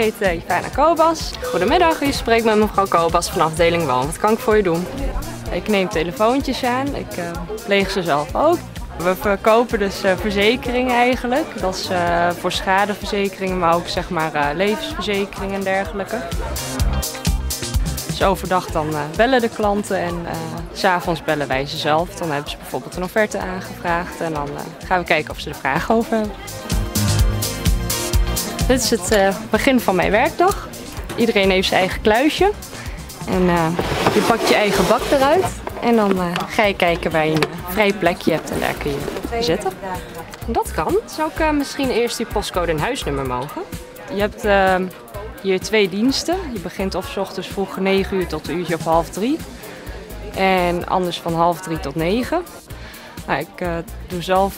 keten Jefijna Kobas. Goedemiddag, u spreekt met mevrouw Kobas van afdeling Woon. Wat kan ik voor u doen? Ik neem telefoontjes aan, ik pleeg ze zelf ook. We verkopen dus verzekeringen eigenlijk. Dat is voor schadeverzekeringen, maar ook zeg maar levensverzekeringen en dergelijke. Dus overdag dan bellen de klanten en 's avonds bellen wij ze zelf. Dan hebben ze bijvoorbeeld een offerte aangevraagd en dan gaan we kijken of ze er vragen over hebben. Dit is het begin van mijn werkdag. Iedereen heeft zijn eigen kluisje. En je pakt je eigen bak eruit en dan ga je kijken waar je een vrij plekje hebt en daar kun je zitten. Dat kan. Zou ik misschien eerst die postcode en huisnummer mogen? Je hebt hier twee diensten. Je begint of 's ochtends vroeg 9 uur tot een uurtje of 2:30. En anders van 2:30 tot 9. Nou, ik doe zelf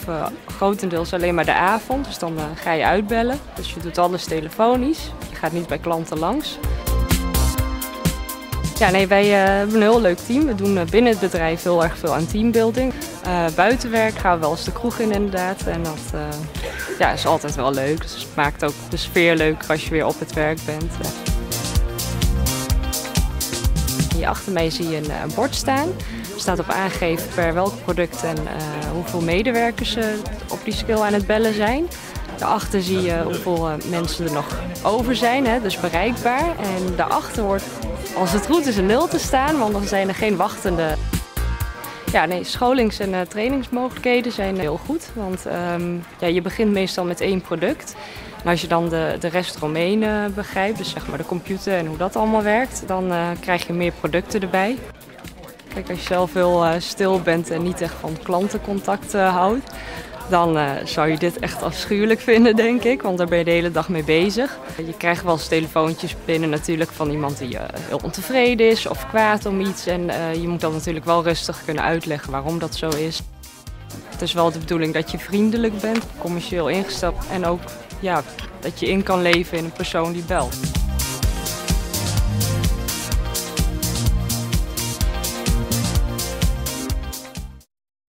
grotendeels alleen maar de avond, dus dan ga je uitbellen. Dus je doet alles telefonisch. Je gaat niet bij klanten langs. Ja, nee, wij hebben een heel leuk team. We doen binnen het bedrijf heel erg veel aan teambuilding. Buiten werk gaan we wel eens de kroeg in inderdaad. En dat ja, is altijd wel leuk. Dus het maakt ook de sfeer leuk als je weer op het werk bent. Hier achter mij zie je een bord staan. Er staat op aangegeven per welk product en hoeveel medewerkers op die skill aan het bellen zijn. Daarachter zie je hoeveel mensen er nog over zijn, hè, dus bereikbaar. En daarachter wordt, als het goed is, een 0 te staan, want dan zijn er geen wachtende. Ja, nee, scholings- en trainingsmogelijkheden zijn heel goed, want ja, je begint meestal met 1 product. En als je dan de rest eromheen begrijpt, dus zeg maar de computer en hoe dat allemaal werkt, dan krijg je meer producten erbij. Kijk, als je zelf heel stil bent en niet echt van klantencontact houdt, dan zou je dit echt afschuwelijk vinden, denk ik, want daar ben je de hele dag mee bezig. Je krijgt wel eens telefoontjes binnen natuurlijk van iemand die heel ontevreden is of kwaad om iets. En je moet dan natuurlijk wel rustig kunnen uitleggen waarom dat zo is. Het is wel de bedoeling dat je vriendelijk bent, commercieel ingesteld en ook ja, dat je in kan leven in een persoon die belt.